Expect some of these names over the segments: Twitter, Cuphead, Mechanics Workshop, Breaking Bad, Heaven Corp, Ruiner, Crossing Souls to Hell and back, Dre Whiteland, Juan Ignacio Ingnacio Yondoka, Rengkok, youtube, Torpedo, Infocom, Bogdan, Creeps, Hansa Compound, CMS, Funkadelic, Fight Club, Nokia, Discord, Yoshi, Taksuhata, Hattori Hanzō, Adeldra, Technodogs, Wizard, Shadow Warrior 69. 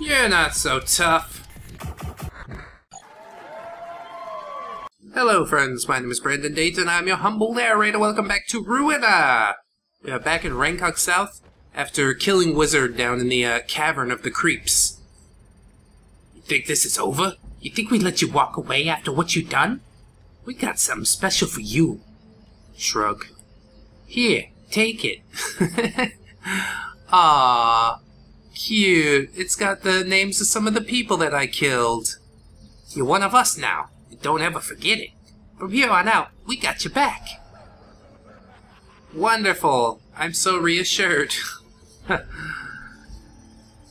You're not so tough. Hello friends, my name is Brandon Dayton, I'm your humble narrator. Welcome back to Ruiner! We are back in Rengkok South after killing Wizard down in the cavern of the Creeps. You think this is over? You think we let you walk away after what you done? We got something special for you. Shrug. Here, take it. Aww. Cute. It's got the names of some of the people that I killed. You're one of us now. Don't ever forget it. From here on out, we got your back. Wonderful. I'm so reassured.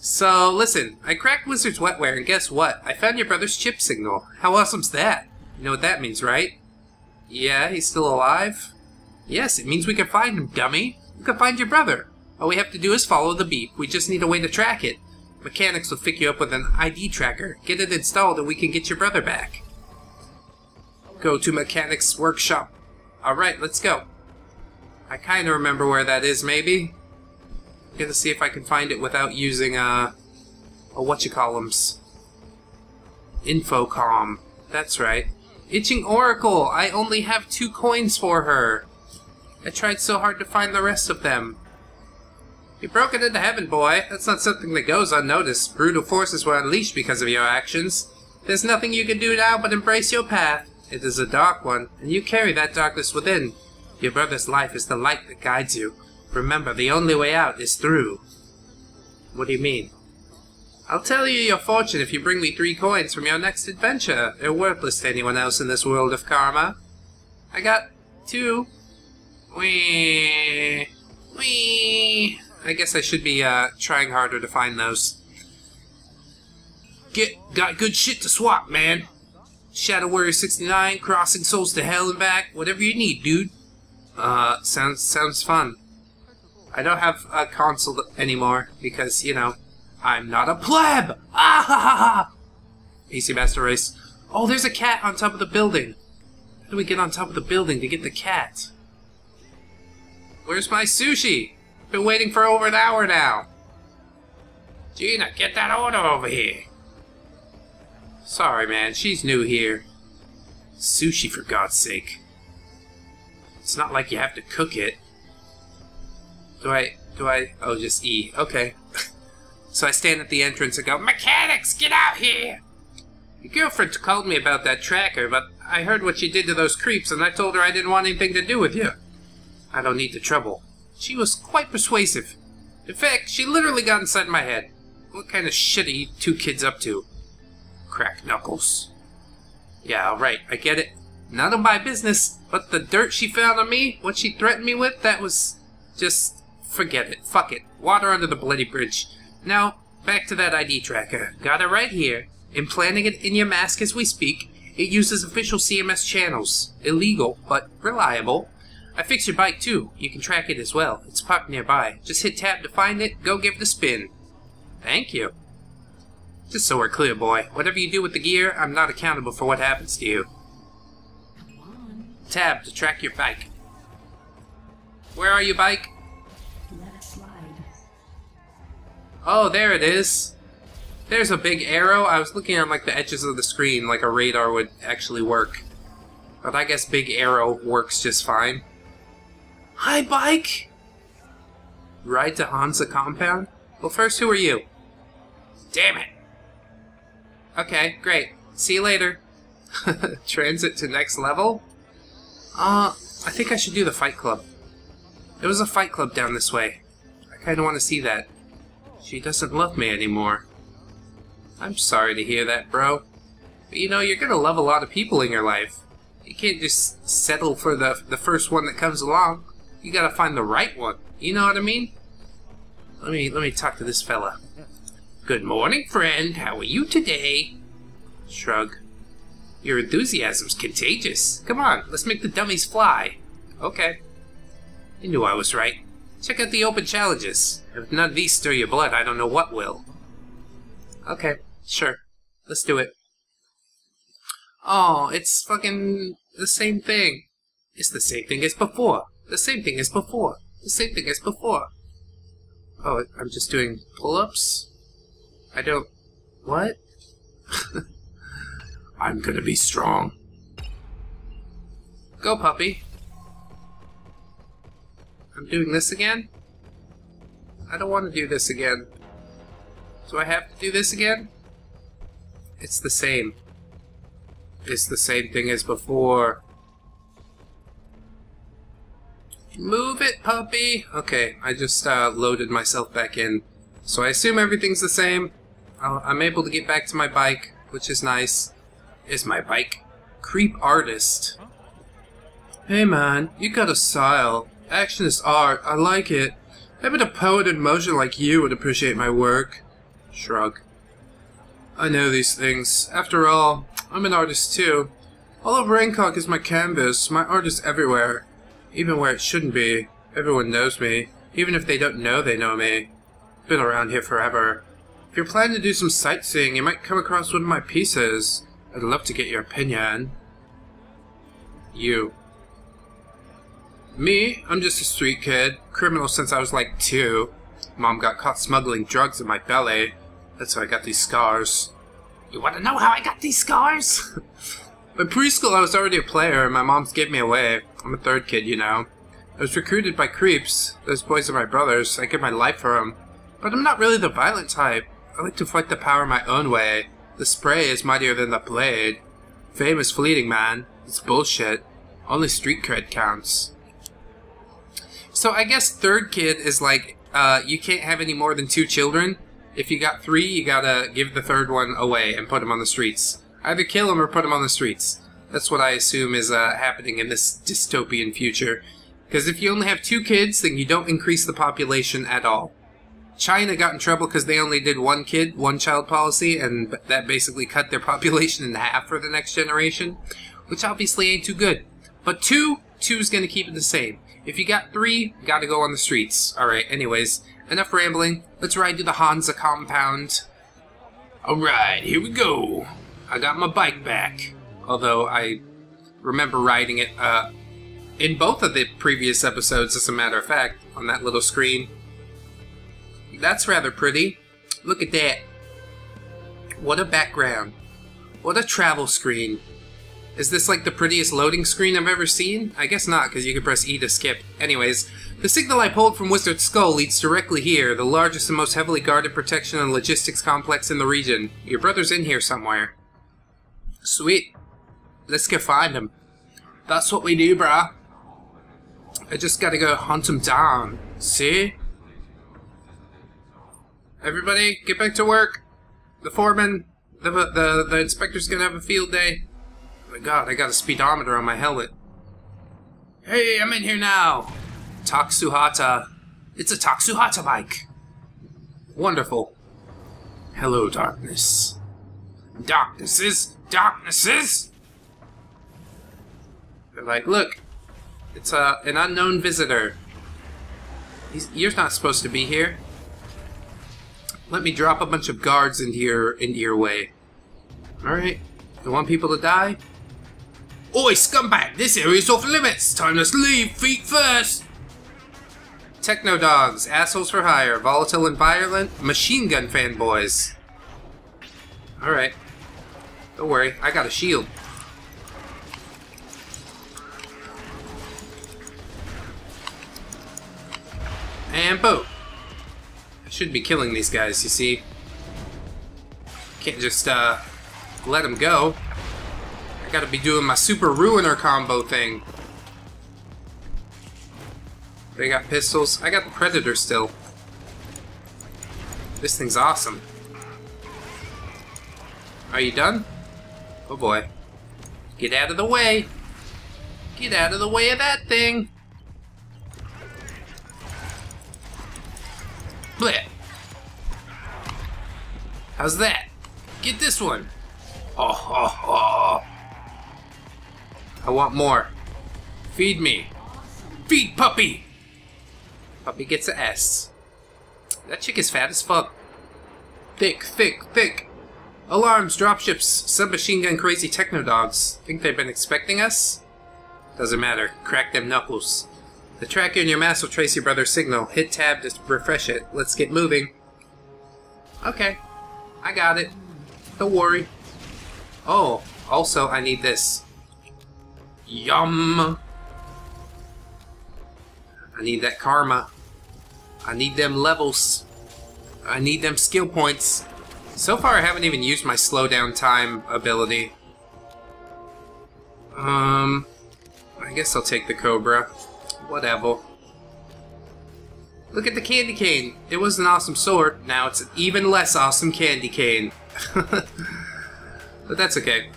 So, listen. I cracked Wizard's wetware, and guess what? I found your brother's chip signal. How awesome's that? You know what that means, right? Yeah, he's still alive? Yes, it means we can find him, dummy. We can find your brother. All we have to do is follow the beep. We just need a way to track it. Mechanics will pick you up with an ID tracker. Get it installed and we can get your brother back. Go to Mechanics Workshop. Alright, let's go. I kinda remember where that is, maybe? I'm gonna see if I can find it without using a whatchacallums. Infocom. That's right. Hitching Oracle! I only have 2 coins for her! I tried so hard to find the rest of them. You broke it into heaven, boy. That's not something that goes unnoticed. Brutal forces were unleashed because of your actions. There's nothing you can do now but embrace your path. It is a dark one, and you carry that darkness within. Your brother's life is the light that guides you. Remember, the only way out is through. What do you mean? I'll tell you your fortune if you bring me 3 coins from your next adventure. They're worthless to anyone else in this world of karma. I got 2. Wee. Wee. I guess I should be trying harder to find those. Got good shit to swap, man. Shadow Warrior 69, Crossing Souls to Hell and Back, whatever you need, dude. Sounds fun. I don't have a console anymore because, you know, I'm not a pleb. Ah ha ha ha. PC Master Race. Oh, there's a cat on top of the building. How do we get on top of the building to get the cat? Where's my sushi? Been waiting for over an hour now. Gina, get that order over here. Sorry, man. She's new here. Sushi, for God's sake. It's not like you have to cook it. Do I... Oh, just E. Okay. So I stand at the entrance and go, Mechanics, get out here! Your girlfriend called me about that tracker, but I heard what you did to those creeps, and I told her I didn't want anything to do with you. I don't need the trouble. She was quite persuasive. In fact, she literally got inside my head. What kind of shit are you 2 kids up to? Crack knuckles. Yeah, alright, I get it. None of my business, but the dirt she found on me, what she threatened me with, that was... just... forget it. Fuck it. Water under the bloody bridge. Now, back to that ID tracker. Got it right here. Implanting it in your mask as we speak. It uses official CMS channels. Illegal, but reliable. I fixed your bike, too. You can track it as well. It's parked nearby. Just hit tab to find it. Go give it a spin. Thank you. Just so we're clear, boy. Whatever you do with the gear, I'm not accountable for what happens to you. Tab to track your bike. Where are you, bike? Let it slide. Oh, there it is. There's a big arrow. I was looking on, like, the edges of the screen like a radar would actually work. But I guess big arrow works just fine. Hi, bike! Ride to Hansa Compound? Well, first, who are you? Damn it! Okay, great. See you later. Transit to next level? I think I should do the Fight Club. There was a Fight Club down this way. I kinda wanna see that. She doesn't love me anymore. I'm sorry to hear that, bro. But you know, you're gonna love a lot of people in your life. You can't just settle for the first one that comes along. You gotta find the right one. You know what I mean? Let me talk to this fella. Good morning, friend. How are you today? Shrug. Your enthusiasm's contagious. Come on, let's make the dummies fly. Okay. You knew I was right. Check out the open challenges. If none of these stir your blood, I don't know what will. Okay, sure. Let's do it. Oh, it's fucking the same thing. It's the same thing as before. The same thing as before. The same thing as before. Oh, I'm just doing pull-ups? I don't What? I'm gonna be strong. Go, puppy. I'm doing this again? I don't want to do this again. Do I have to do this again? It's the same. It's the same thing as before. Move it, puppy! Okay, I just loaded myself back in. So I assume everything's the same. I'm able to get back to my bike, which is nice. Is my bike? Creep artist. Hey man, you got a style. Action is art, I like it. Even a poet in motion like you would appreciate my work. Shrug. I know these things. After all, I'm an artist too. All of Rengkok is my canvas, my art is everywhere. Even where it shouldn't be. Everyone knows me. Even if they don't know, they know me. Been around here forever. If you're planning to do some sightseeing, you might come across one of my pieces. I'd love to get your opinion. You. Me? I'm just a street kid. Criminal since I was like 2. Mom got caught smuggling drugs in my belly. That's how I got these scars. You wanna know how I got these scars? In preschool, I was already a player, and my mom's gave me away. I'm a third kid, you know. I was recruited by Creeps. Those boys are my brothers. I give my life for them. But I'm not really the violent type. I like to fight the power my own way. The spray is mightier than the blade. Fame is fleeting, man. It's bullshit. Only street cred counts. So I guess third kid is like, you can't have any more than 2 children. If you got 3, you gotta give the third one away and put him on the streets. Either kill him or put him on the streets. That's what I assume is happening in this dystopian future. Because if you only have 2 kids, then you don't increase the population at all. China got in trouble because they only did 1 kid, 1 child policy, and that basically cut their population in half for the next generation, which obviously ain't too good. But 2's gonna keep it the same. If you got 3, gotta go on the streets. Alright, anyways, enough rambling. Let's ride to the Hansa Compound. Alright, here we go. I got my bike back, although I remember riding it in both of the previous episodes, as a matter of fact, on that little screen. That's rather pretty. Look at that. What a background. What a travel screen. Is this like the prettiest loading screen I've ever seen? I guess not, because you can press E to skip. Anyways, the signal I pulled from Wizard's skull leads directly here, the largest and most heavily guarded protection and logistics complex in the region. Your brother's in here somewhere. Sweet. Let's go find him. That's what we do, brah. I just gotta go hunt him down. See? Everybody, get back to work. The foreman, the inspector's gonna have a field day. Oh my god, I got a speedometer on my helmet. Hey, I'm in here now! Taksuhata. It's a Taksuhata bike! Wonderful. Hello, darkness. Darknesses! Darknesses! They're like, look! It's an unknown visitor. You're not supposed to be here. Let me drop a bunch of guards into your way. Alright. You want people to die? Oi, scumbag! This area's off limits! Time to leave! Feet first! Technodogs, assholes for hire, volatile and violent, machine gun fanboys. Alright. Don't worry, I got a shield. And boom! I should be killing these guys, you see. Can't just, let him go. I gotta be doing my super Ruiner combo thing. They got pistols. I got the Predator still. This thing's awesome. Are you done? Oh boy. Get out of the way! Get out of the way of that thing! Bleh! How's that? Get this one! Oh, ho, ho. I want more. Feed me. Feed puppy! Puppy gets an S. That chick is fat as fuck. Thick, thick, thick. Alarms, dropships, submachine gun crazy technodogs. Think they've been expecting us? Doesn't matter. Crack them knuckles. The tracker in your mask will trace your brother's signal. Hit tab to refresh it. Let's get moving. Okay. I got it. Don't worry. Oh, also I need this. Yum. I need that karma. I need them levels. I need them skill points. So far I haven't even used my slow down time ability. I guess I'll take the Cobra. Whatever. Look at the Candy Cane. It was an awesome sword. Now it's an even less awesome Candy Cane. But that's okay.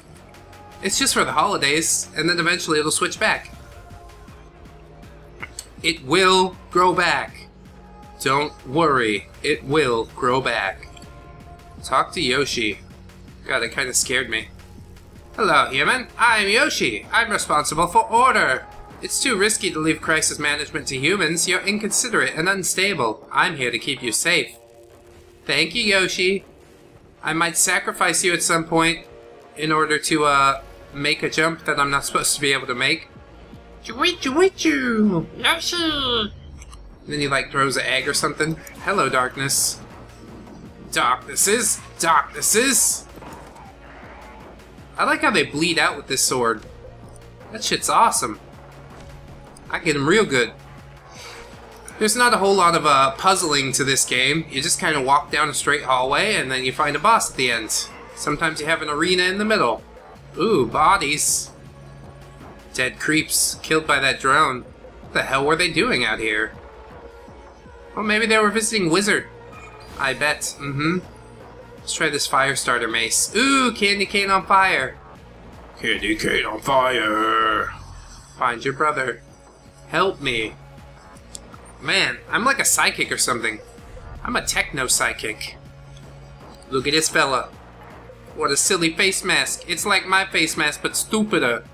It's just for the holidays, and then eventually it'll switch back. It will grow back. Don't worry. It will grow back. Talk to Yoshi. God, that kind of scared me. Hello, human. I'm Yoshi. I'm responsible for order. It's too risky to leave crisis management to humans. You're inconsiderate and unstable. I'm here to keep you safe. Thank you, Yoshi. I might sacrifice you at some point in order to, make a jump that I'm not supposed to be able to make. Choo-wee-choo-wee-choo! Yoshi! Then he, like, throws an egg or something. Hello, darkness. Darknesses! Darknesses! I like how they bleed out with this sword. That shit's awesome. I get him real good. There's not a whole lot of puzzling to this game. You just kind of walk down a straight hallway and then you find a boss at the end. Sometimes you have an arena in the middle. Ooh, bodies. Dead creeps killed by that drone. What the hell were they doing out here? Well, maybe they were visiting Wizard. I bet. Mm-hmm. Let's try this fire starter mace. Ooh, candy cane on fire. Candy cane on fire. Find your brother. Help me. Man, I'm like a psychic or something. I'm a techno psychic. Look at this fella. What a silly face mask. It's like my face mask, but stupider.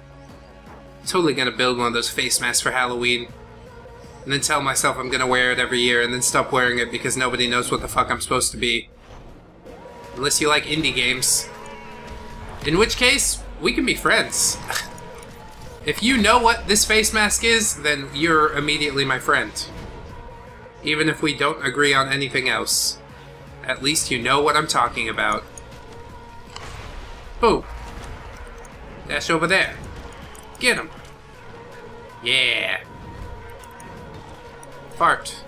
Totally gonna build one of those face masks for Halloween. And then tell myself I'm gonna wear it every year and then stop wearing it because nobody knows what the fuck I'm supposed to be. Unless you like indie games. In which case, we can be friends. If you know what this face mask is, then you're immediately my friend. Even if we don't agree on anything else. At least you know what I'm talking about. Boom. Dash over there. Get him. Yeah. Fart.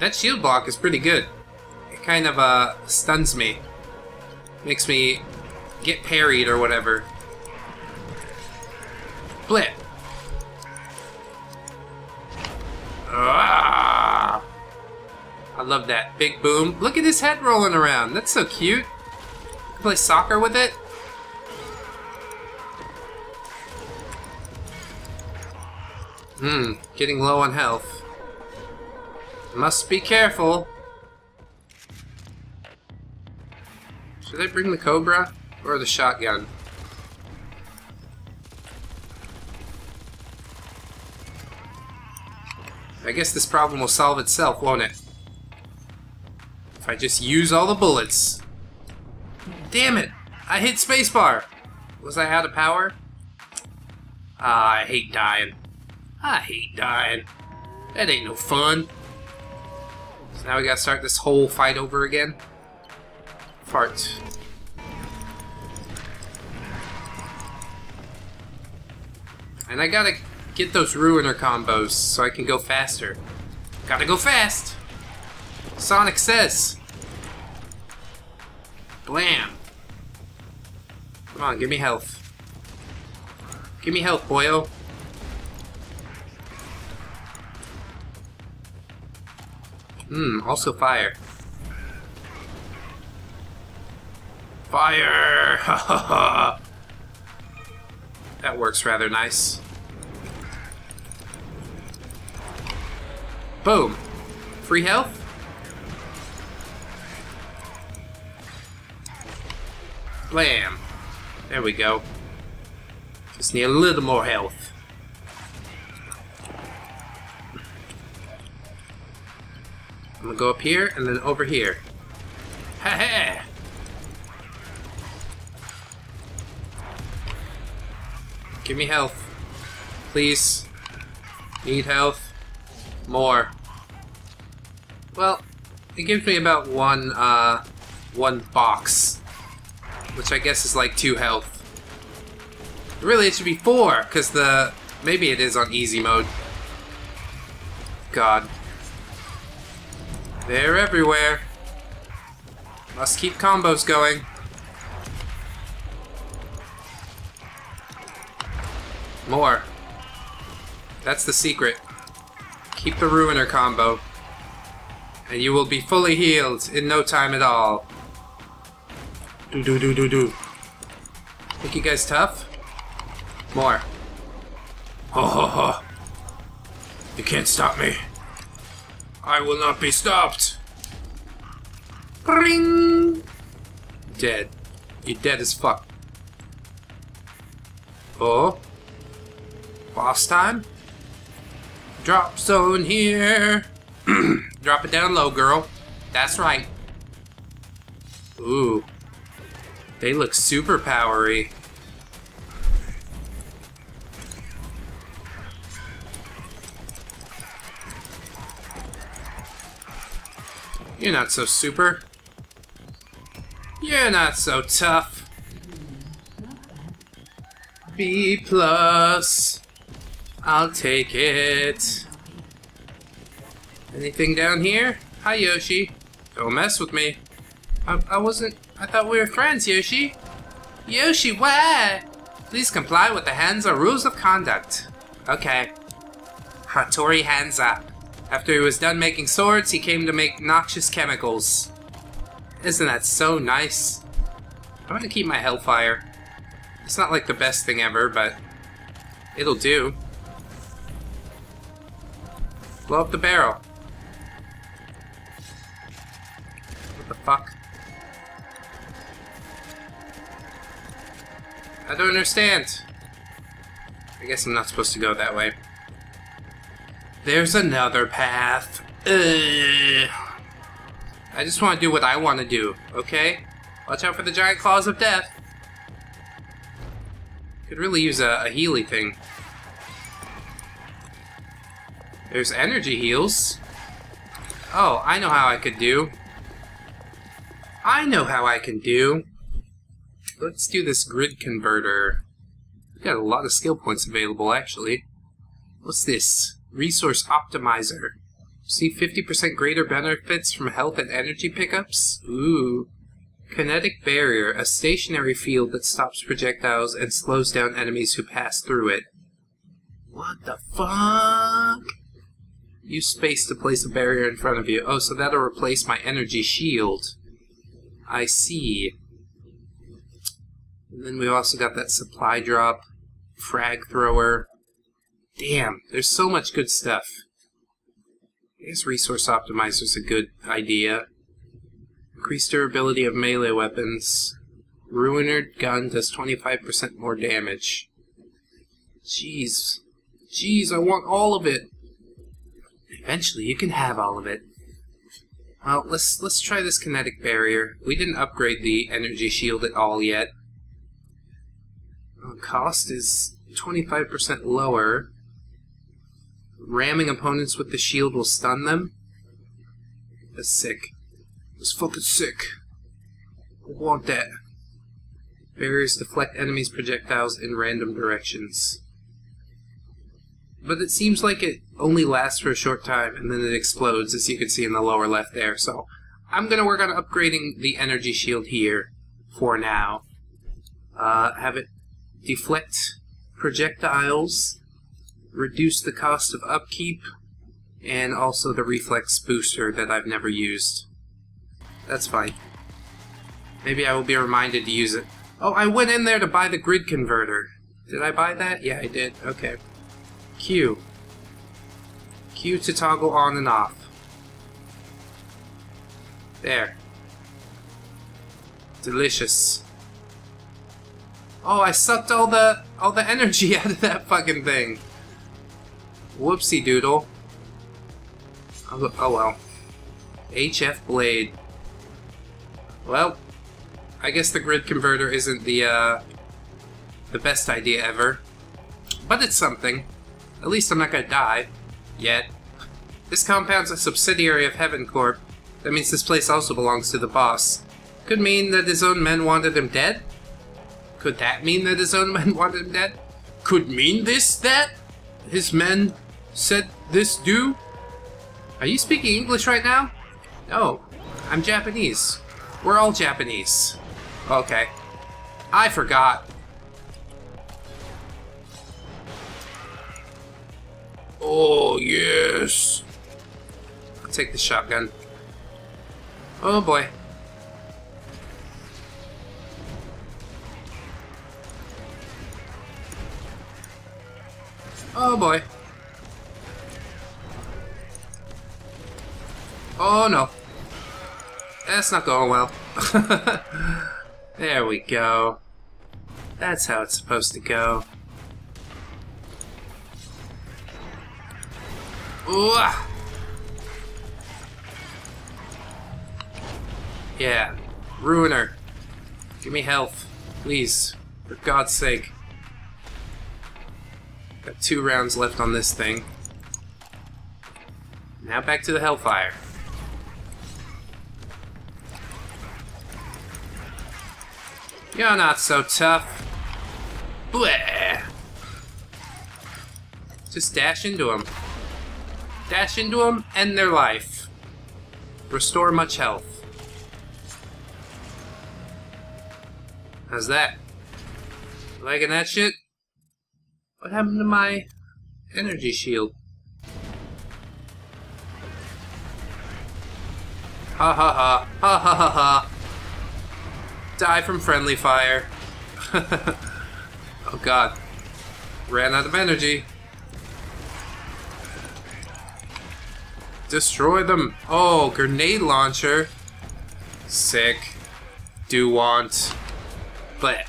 That shield block is pretty good. It kind of, stuns me. Makes me get parried or whatever. Split. Ah, I love that. Big boom. Look at his head rolling around. That's so cute. You can play soccer with it. Hmm, getting low on health. Must be careful. Should I bring the Cobra or the shotgun? I guess this problem will solve itself, won't it? If I just use all the bullets. Damn it! I hit spacebar! Was I out of power? Ah, I hate dying. I hate dying. That ain't no fun. So now we gotta start this whole fight over again. Fart. And I gotta get those Ruiner combos so I can go faster. Gotta go fast! Sonic says! Blam! Come on, give me health. Give me health, boyo. Hmm, also fire. Fire! Ha ha ha! That works rather nice. Boom. Free health. Blam. There we go. Just need a little more health. I'm gonna go up here and then over here. Ha ha! Give me health. Please. Need health. More. Well, it gives me about one one box, which I guess is like 2 health. Really, it should be 4, because the... Maybe it is on easy mode. God. They're everywhere. Must keep combos going. More. That's the secret. Keep the Ruiner combo, and you will be fully healed in no time at all. Do-do-do-do-do. Think you guys tough? More. Ho ho ho. You can't stop me. I will not be stopped. Ring. Dead. You're dead as fuck. Oh. Boss time? Drop zone here. Drop it down low, girl. That's right. Ooh. They look super powery. You're not so super. You're not so tough. B+. I'll take it. Anything down here? Hi, Yoshi. Don't mess with me. I wasn't... I thought we were friends, Yoshi. Yoshi, where? Please comply with the Hansa rules of conduct. Okay. Hattori Hanzō. After he was done making swords, he came to make noxious chemicals. Isn't that so nice? I'm gonna keep my Hellfire. It's not like the best thing ever, but it'll do. Blow up the barrel. What the fuck? I don't understand. I guess I'm not supposed to go that way. There's another path. Ugh. I just want to do what I want to do, okay? Watch out for the giant claws of death. Could really use a healy thing. There's energy heals. Oh, I know how I could do. I know how I can do. Let's do this grid converter. We've got a lot of skill points available, actually. What's this? Resource optimizer. See 50% greater benefits from health and energy pickups? Ooh. Kinetic barrier. A stationary field that stops projectiles and slows down enemies who pass through it. What the fuck? Use space to place a barrier in front of you. Oh, so that'll replace my energy shield. I see. And then we've also got that supply drop, frag thrower. Damn, there's so much good stuff. I guess resource optimizer's a good idea. Increased durability of melee weapons. Ruiner gun does 25% more damage. Jeez. Jeez, I want all of it. Eventually, you can have all of it. Well, let's try this kinetic barrier. We didn't upgrade the energy shield at all yet. Well, cost is 25% lower. Ramming opponents with the shield will stun them. That's sick. That's fucking sick. I want that. Barriers deflect enemies' projectiles in random directions. But it seems like it only lasts for a short time and then it explodes, as you can see in the lower left there. So I'm gonna work on upgrading the energy shield here for now. Have it deflect projectiles, reduce the cost of upkeep, and also the reflex booster that I've never used. That's fine. Maybe I will be reminded to use it. Oh, I went in there to buy the grid converter. Did I buy that? Yeah, I did. Okay. Q. Q to toggle on and off. There. Delicious. Oh, I sucked all the energy out of that fucking thing. Whoopsie doodle. Oh well. HF blade. Well, I guess the grid converter isn't the best idea ever, but it's something. At least I'm not gonna die yet. This compound's a subsidiary of Heaven Corp. That means this place also belongs to the boss. Could mean that his own men wanted him dead. Could that mean that his own men wanted him dead? Could mean this, that his men said this do? Are you speaking English right now? No, I'm Japanese. We're all Japanese. Okay. I forgot. Oh, yes. I'll take the shotgun. Oh, boy. Oh, boy. Oh, no. That's not going well. There we go. That's how it's supposed to go. Ooh. Yeah. Ruiner. Give me health. Please. For God's sake. Got 2 rounds left on this thing. Now back to the Hellfire. You're not so tough. Bleh. Just dash into him. Dash into him, end their life. Restore much health. How's that? Liking that shit? What happened to my energy shield? Ha ha ha. Ha ha ha ha. Die from friendly fire. Oh god. Ran out of energy. Destroy them. Oh, grenade launcher. Sick. Do want. Bleh.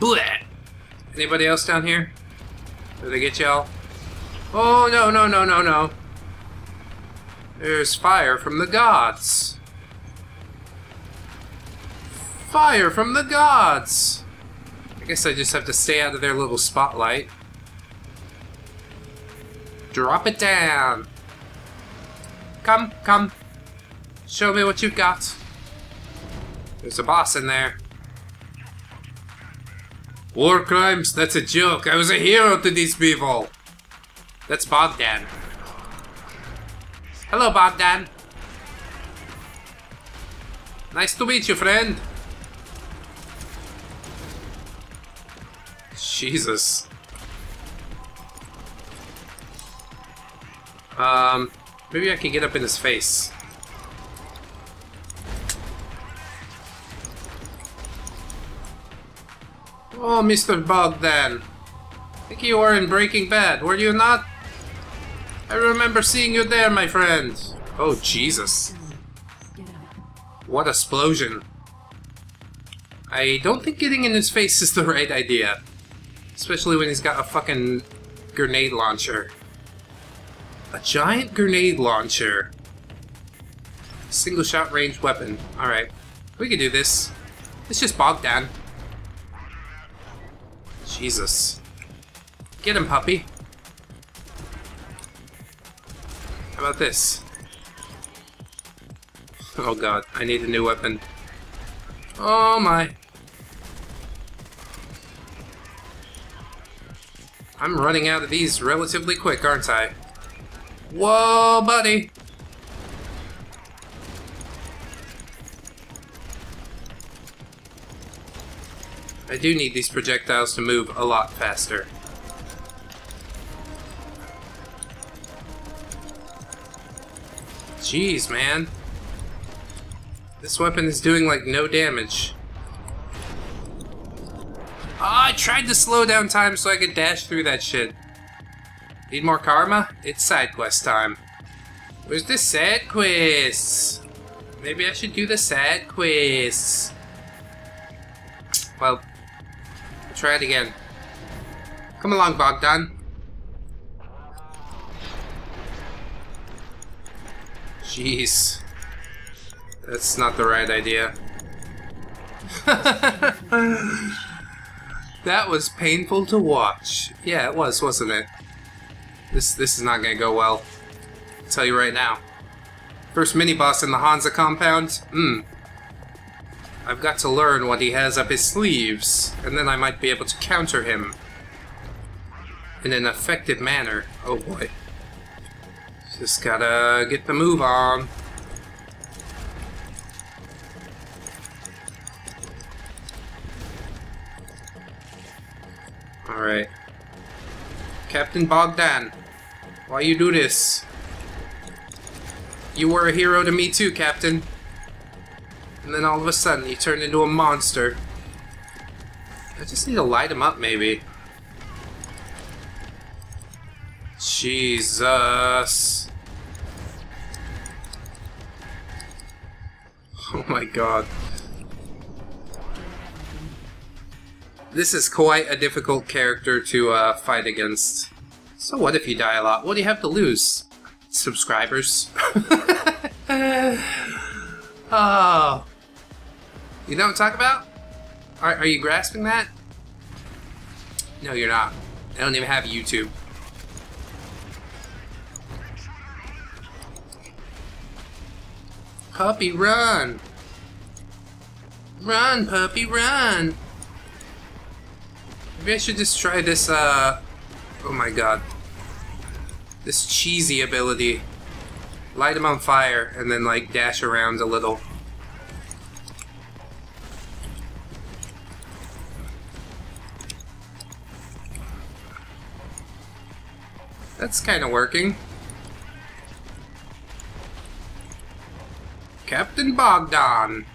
Bleh. Anybody else down here? Did I get y'all? Oh, no, no, no, no, no. There's fire from the gods. Fire from the gods! I guess I just have to stay out of their little spotlight. Drop it down! Come, come! Show me what you've got! There's a boss in there. War crimes? That's a joke! I was a hero to these people! That's Bogdan. Hello, Bogdan! Nice to meet you, friend! Jesus. Maybe I can get up in his face. Oh, Mr. Bogdan. I think you were in Breaking Bad, were you not? I remember seeing you there, my friend. Oh, Jesus. What an explosion. I don't think getting in his face is the right idea. Especially when he's got a fucking grenade launcher. A giant grenade launcher. Single shot ranged weapon. Alright. We can do this. It's just Bogdan. Jesus. Get him, puppy. How about this? Oh god, I need a new weapon. Oh my. I'm running out of these relatively quick, aren't I? Whoa, buddy! I do need these projectiles to move a lot faster. Jeez, man. This weapon is doing, like, no damage. I tried to slow down time so I could dash through that shit. Need more karma? It's side quest time. Where's the sad quiz? Maybe I should do the sad quiz. Well, I'll try it again. Come along, Bogdan. Jeez. That's not the right idea. That was painful to watch. Yeah, it was, wasn't it? This is not gonna go well. I'll tell you right now. First mini-boss in the Hansa Compound? I've got to learn what he has up his sleeves, and then I might be able to counter him in an effective manner. Oh boy. Just gotta get the move on. Alright. Captain Bogdan, why you do this? You were a hero to me too, Captain. And then all of a sudden, you turned into a monster. I just need to light him up, maybe. Jesus. Oh my god. This is quite a difficult character to fight against. So what if you die a lot? What do you have to lose? Subscribers. Oh. You know what I'm talking about? Are you grasping that? No, you're not. I don't even have YouTube. Puppy, run! Run, puppy, run! Maybe I should just try this, oh my god. This cheesy ability. Light him on fire, and then, like, dash around a little. That's kind of working. Captain Bogdan!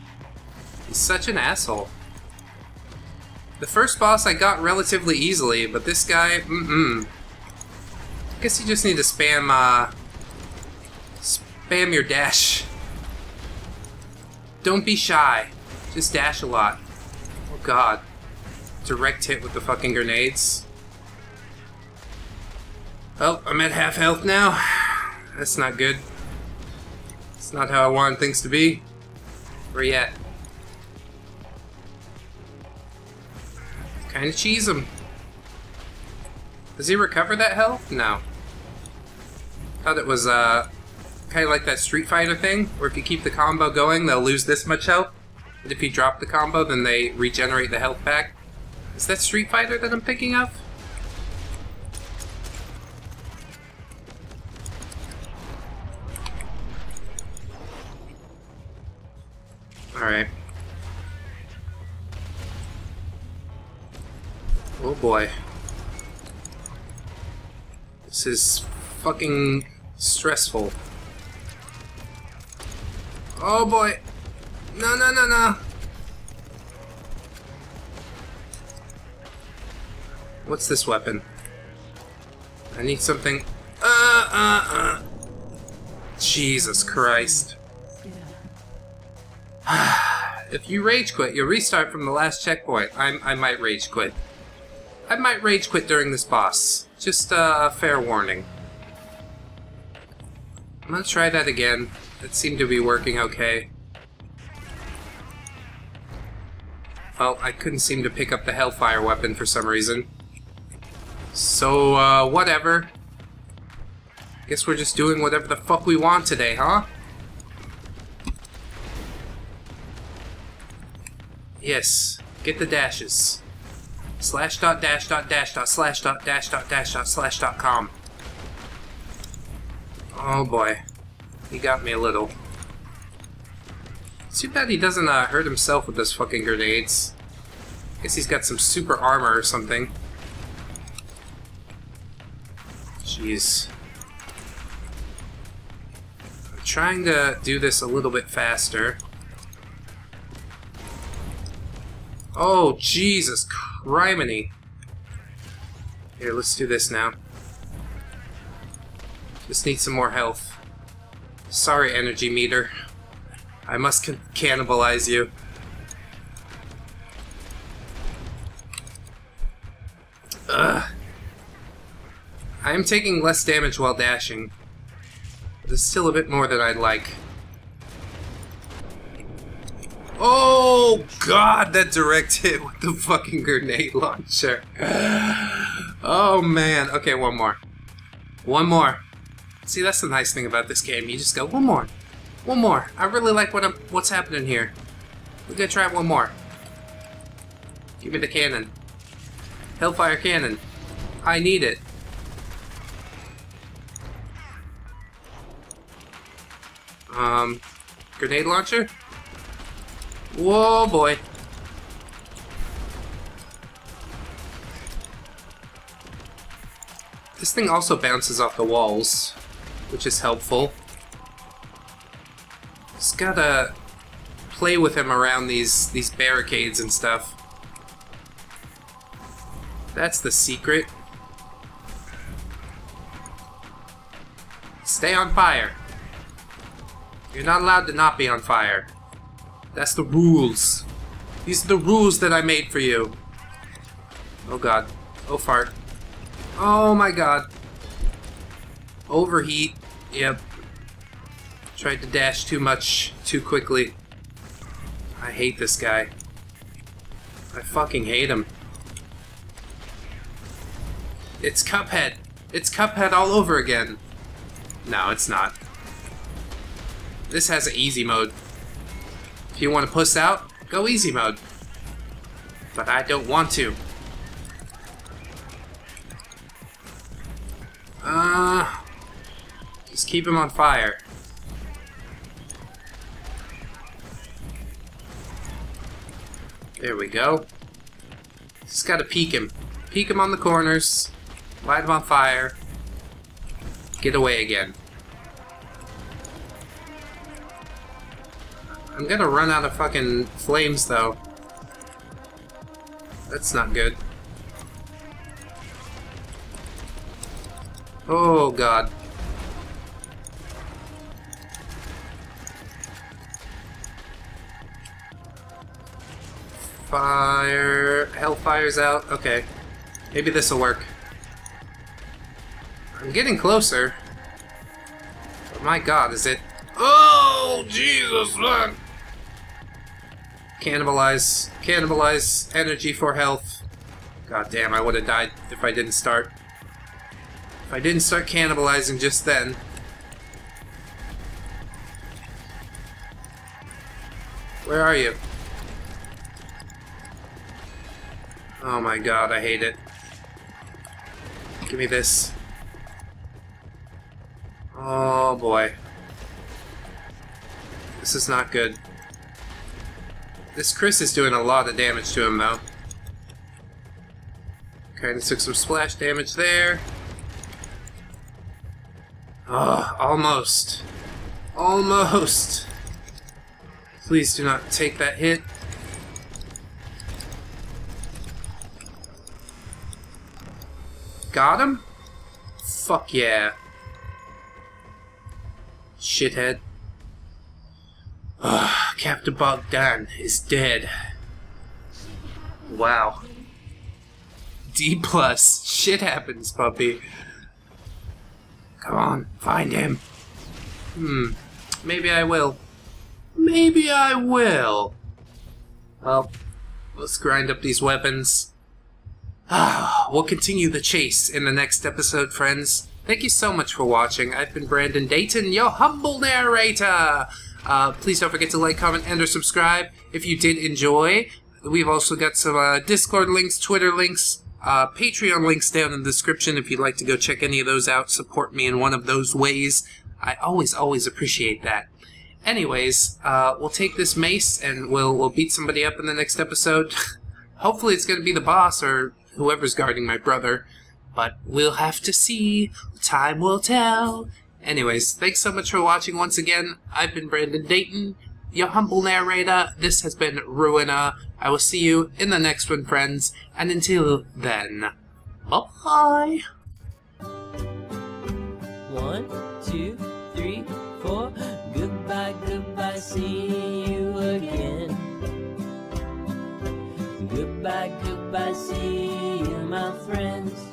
He's such an asshole. The first boss I got relatively easily, but this guy, I guess you just need to spam, spam your dash. Don't be shy. Just dash a lot. Oh god. Direct hit with the fucking grenades. Well, I'm at half health now. That's not good. It's not how I wanted things to be. Where you at? Kinda cheese him. Does he recover that health? No. Thought it was, kind of like that Street Fighter thing, where if you keep the combo going, they'll lose this much health. And if you drop the combo, then they regenerate the health back. Is that Street Fighter that I'm picking up? Alright. Oh boy. This is fucking stressful. Oh boy! No, no, no, no! What's this weapon? I need something... Jesus Christ. If you rage quit, you'll restart from the last checkpoint. I might rage quit. I might rage quit during this boss. Just, fair warning. I'm gonna try that again. It seemed to be working okay. Well, I couldn't seem to pick up the Hellfire weapon for some reason. So, whatever. Guess we're just doing whatever the fuck we want today, huh? Yes. Get the dashes. Slash dot dash dot dash dot slash dot dash dot dash dot slash dot com. Oh boy. He got me a little. It's too bad he doesn't hurt himself with those fucking grenades. Guess he's got some super armor or something. Jeez. I'm trying to do this a little bit faster. Oh, Jesus criminy. Here, let's do this now. Just need some more health. Sorry, energy meter. I must cannibalize you. Ugh. I am taking less damage while dashing. But it's still a bit more than I'd like. Oh god, that direct hit with the fucking grenade launcher. Oh man. Okay, one more. One more. See, that's the nice thing about this game. You just go, one more. One more. I really like what's happening here. We're gonna try one more. Give me the cannon. Hellfire cannon. I need it. Grenade launcher? Whoa, boy. This thing also bounces off the walls, which is helpful. Just gotta play with him around these barricades and stuff. That's the secret. Stay on fire. You're not allowed to not be on fire. That's the rules. These are the rules that I made for you. Oh god. Oh fart. Oh my god. Overheat. Yep. Tried to dash too much too quickly. I hate this guy. I fucking hate him. It's Cuphead. It's Cuphead all over again. No, it's not. This has an easy mode. If you want to puss out, go easy mode. But I don't want to. Just keep him on fire. There we go. Just gotta peek him. Peek him on the corners. Light him on fire. Get away again. I'm gonna run out of fucking flames, though. That's not good. Oh, god. Fire... Hellfire's out? Okay. Maybe this'll work. I'm getting closer. But my god, is it... Oh, Jesus, man! Cannibalize. Cannibalize. Energy for health. God damn, I would have died if I didn't start. If I didn't start cannibalizing just then. Where are you? Oh my god, I hate it. Give me this. Oh boy. This is not good. This Chris is doing a lot of damage to him, though. Kinda took some splash damage there. Ugh, almost. Almost! Please do not take that hit. Got him? Fuck yeah. Shithead. Ugh. Captain Bogdan is dead. Wow. D plus. Shit happens, puppy. Come on, find him. Maybe I will. Maybe I will. Well, let's grind up these weapons. We'll continue the chase in the next episode, friends. Thank you so much for watching. I've been Brandon Dayton, your humble narrator. Please don't forget to like, comment, and or subscribe if you did enjoy. We've also got some Discord links, Twitter links, Patreon links down in the description if you'd like to go check any of those out. Support me in one of those ways. I always appreciate that. Anyways, we'll take this mace and we'll beat somebody up in the next episode. Hopefully it's going to be the boss or whoever's guarding my brother. But we'll have to see. Time will tell. Anyways, thanks so much for watching once again. I've been Brandon Dayton, your humble narrator. This has been Ruiner. I will see you in the next one, friends. And until then, bye-bye. 1, 2, 3, 4. Goodbye, goodbye, see you again. Goodbye, goodbye, see you, my friends.